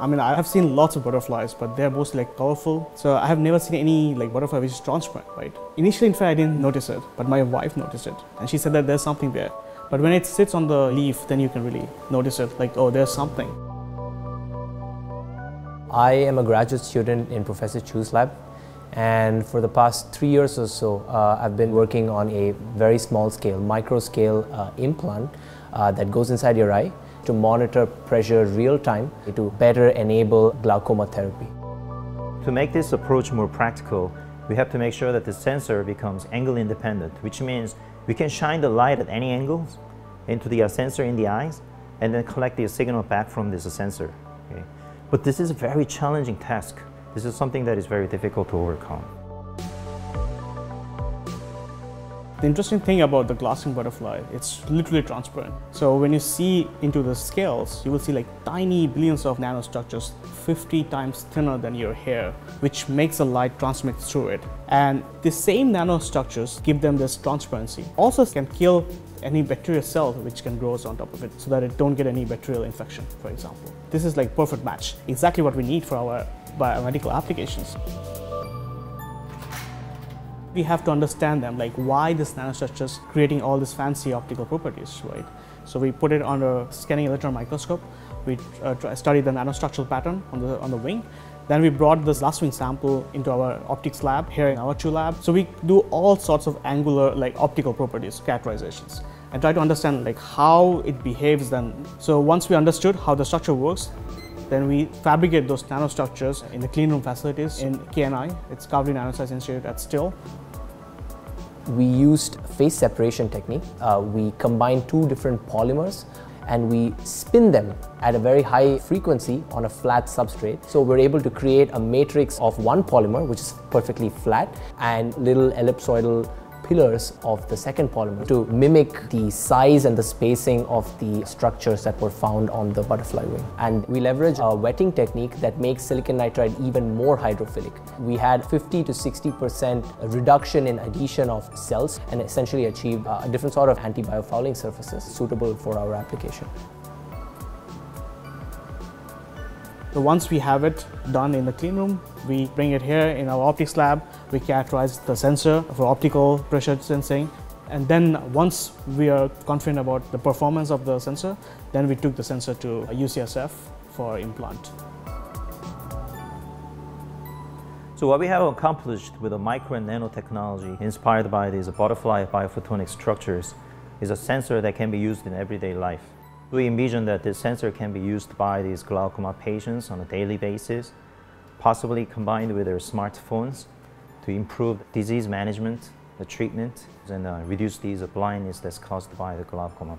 I mean, I have seen lots of butterflies, but they're mostly like colorful. So I have never seen any like butterfly which is transparent, right? Initially, in fact, I didn't notice it, but my wife noticed it. And she said that there's something there. But when it sits on the leaf, then you can really notice it, like, oh, there's something. I am a graduate student in Professor Chu's lab. And for the past 3 years or so, I've been working on a very small scale, micro scale implant that goes inside your eye to monitor pressure real time to better enable glaucoma therapy. To make this approach more practical, we have to make sure that the sensor becomes angle independent, which means we can shine the light at any angles into the sensor in the eyes and then collect the signal back from this sensor. Okay? But this is a very challenging task. This is something that is very difficult to overcome. The interesting thing about the glasswing butterfly, it's literally transparent. So when you see into the scales, you will see like tiny billions of nanostructures 50 times thinner than your hair, which makes the light transmit through it. And the same nanostructures give them this transparency. Also can kill any bacterial cell which can grow on top of it so that it don't get any bacterial infection, for example. This is like perfect match, exactly what we need for our biomedical applications. We have to understand them, like why this nanostructure is creating all these fancy optical properties, right? So we put it under a scanning electron microscope, we study the nanostructural pattern on the wing, then we brought this glasswing sample into our optics lab here in our Chu lab. So we do all sorts of angular, like optical properties, characterizations, and try to understand like how it behaves then. So once we understood how the structure works, then we fabricate those nanostructures in the clean room facilities in KNI, it's Kavli Nanoscience Institute at Still. We used phase separation technique. We combined two different polymers and we spin them at a very high frequency on a flat substrate. So we're able to create a matrix of one polymer, which is perfectly flat, and little ellipsoidal pillars of the second polymer to mimic the size and the spacing of the structures that were found on the butterfly wing. And we leverage a wetting technique that makes silicon nitride even more hydrophilic. We had 50 to 60% reduction in adhesion of cells and essentially achieved a different sort of anti-biofouling surfaces suitable for our application. So once we have it done in the clean room, we bring it here in our optics lab. We characterize the sensor for optical pressure sensing. And then once we are confident about the performance of the sensor, then we took the sensor to UCSF for implant. So what we have accomplished with the micro and nanotechnology inspired by these butterfly biophotonic structures is a sensor that can be used in everyday life. We envision that this sensor can be used by these glaucoma patients on a daily basis, possibly combined with their smartphones to improve disease management, the treatment, and reduce these blindness that's caused by the glaucoma.